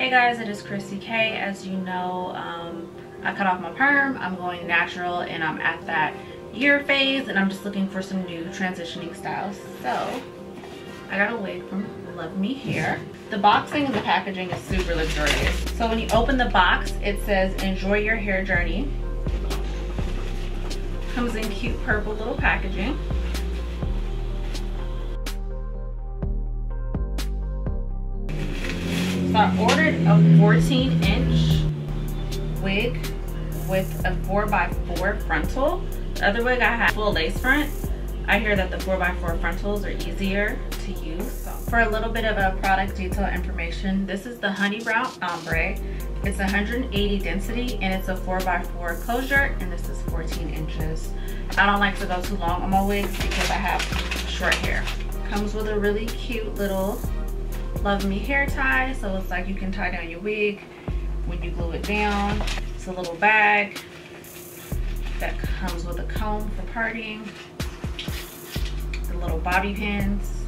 Hey guys, it is Kryssy.K. As you know, I cut off my perm, I'm going natural, and I'm at that year phase, and I'm just looking for some new transitioning styles. So I got a wig from Luvme Hair. The boxing and the packaging is super luxurious. So when you open the box, it says enjoy your hair journey. Comes in cute purple little packaging. So I ordered a 14-inch wig with a 4x4 frontal. The other wig I had full lace front. I hear that the 4x4 frontals are easier to use. So for a little bit of a product detail information, this is the Honey Brown Ombre. It's 180 density and it's a 4x4 closure, and this is 14 inches. I don't like to go too long on my wigs because I have short hair. Comes with a really cute little Luvme hair tie, so it's like you can tie down your wig when you glue it down. It's a little bag that comes with a comb for parting, the little bobby pins,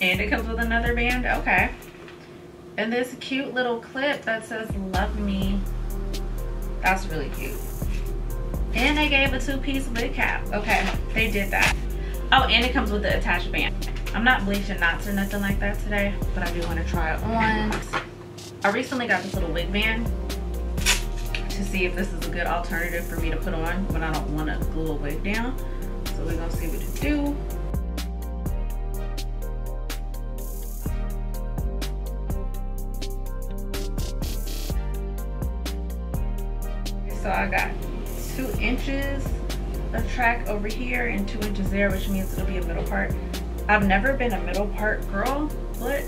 and it comes with another band, okay. And this cute little clip that says Luvme, that's really cute. And they gave a two-piece wig cap, okay, they did that. Oh, and it comes with the attached band. I'm not bleaching knots or nothing like that today, but I do want to try it on. I recently got this little wig band to see if this is a good alternative for me to put on when I don't want to glue a wig down. So we're going to see what it do. So I got 2 inches of track over here and 2 inches there, which means it'll be a middle part. I've never been a middle part girl, but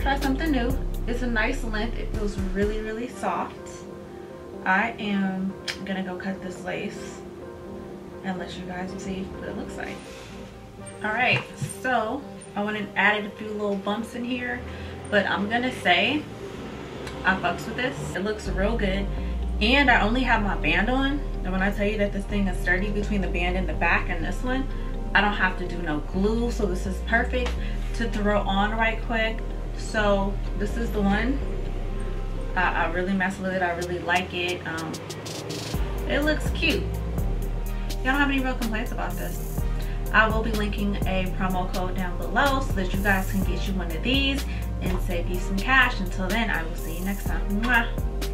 try something new. It's a nice length. It feels really, really soft. I am gonna go cut this lace and let you guys see what it looks like. All right, so I went and added a few little bumps in here, but I'm gonna say I fucks with this. It looks real good. And I only have my band on. And when I tell you that this thing is sturdy between the band in the back and this one, I don't have to do no glue, so this is perfect to throw on right quick. So this is the one. I really mess with it. I really like it. It looks cute. Y'all don't have any real complaints about this. I will be linking a promo code down below so that you guys can get you one of these and save you some cash. Until then, I will see you next time. Mwah.